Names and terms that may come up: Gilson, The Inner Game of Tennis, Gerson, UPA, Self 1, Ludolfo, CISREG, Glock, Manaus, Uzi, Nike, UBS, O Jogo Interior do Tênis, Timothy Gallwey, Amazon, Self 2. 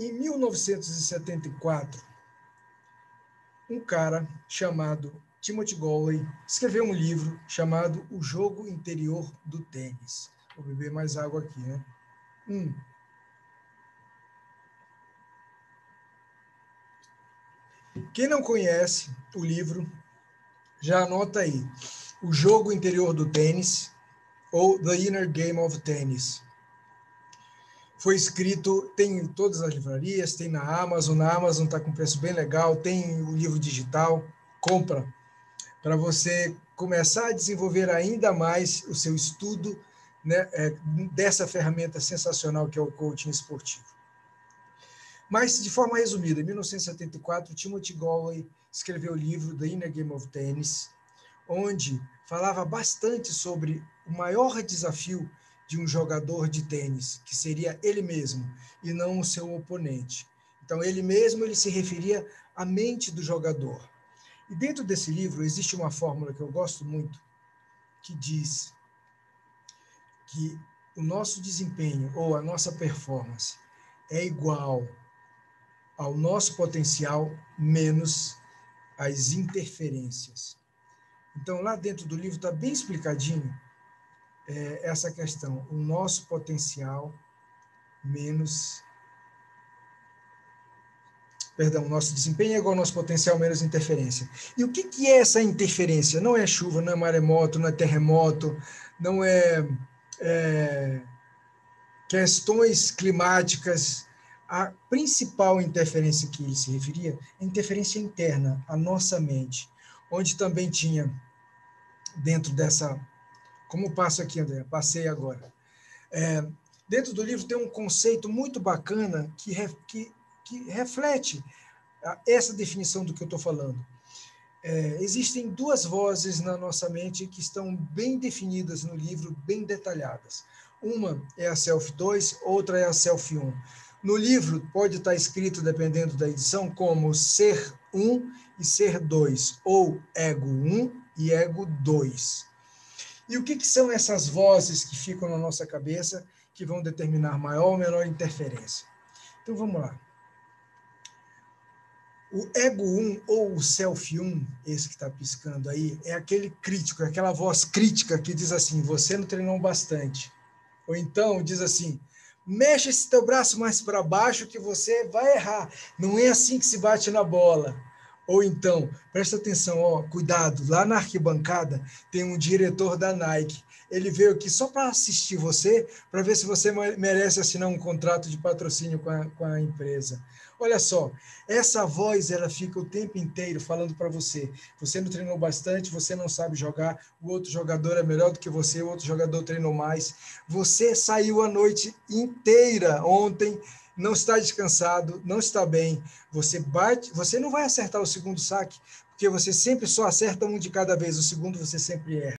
Em 1974, um cara chamado Timothy Gallwey escreveu um livro chamado O Jogo Interior do Tênis. Vou beber mais água aqui, né? Quem não conhece o livro, já anota aí. O Jogo Interior do Tênis, ou The Inner Game of Tennis. Foi escrito, tem em todas as livrarias, tem na Amazon está com preço bem legal, tem o livro digital, compra, para você começar a desenvolver ainda mais o seu estudo, né, dessa ferramenta sensacional que é o coaching esportivo. Mas, de forma resumida, em 1974, Timothy Gallwey escreveu o livro The Inner Game of Tennis, onde falava bastante sobre o maior desafio de um jogador de tênis, que seria ele mesmo, e não o seu oponente. Então, ele mesmo, ele se referia à mente do jogador. E dentro desse livro existe uma fórmula que eu gosto muito, que diz que o nosso desempenho ou a nossa performance é igual ao nosso potencial menos as interferências. Então, lá dentro do livro está bem explicadinho essa questão, o nosso potencial menos... Perdão, o nosso desempenho é igual ao nosso potencial menos interferência. E o que é essa interferência? Não é chuva, não é maremoto, não é terremoto, não é, questões climáticas. A principal interferência que ele se referia é a interferência interna, a nossa mente, onde também tinha, dentro dessa... Como passo aqui, André? Passei agora. Dentro do livro tem um conceito muito bacana que reflete essa definição do que eu estou falando. Existem duas vozes na nossa mente que estão bem definidas no livro, bem detalhadas. Uma é a Self 2, outra é a Self 1. No livro pode estar escrito, dependendo da edição, como Ser 1 e Ser 2, ou Ego 1 e Ego 2. E o que são essas vozes que ficam na nossa cabeça que vão determinar maior ou menor interferência? Então, vamos lá. O Ego 1 ou o Self 1, esse que está piscando aí, é aquele crítico, aquela voz crítica que diz assim, você não treinou bastante. Ou então diz assim, mexe esse teu braço mais para baixo que você vai errar. Não é assim que se bate na bola. Ou então, presta atenção, ó, cuidado, lá na arquibancada tem um diretor da Nike. Ele veio aqui só para assistir você, para ver se você merece assinar um contrato de patrocínio com a empresa. Olha só, essa voz ela fica o tempo inteiro falando para você. Você não treinou bastante, você não sabe jogar, o outro jogador é melhor do que você, o outro jogador treinou mais. Você saiu a noite inteira ontem, não está descansado, não está bem, você não vai acertar o segundo saque, porque você sempre só acerta um de cada vez, o segundo você sempre erra.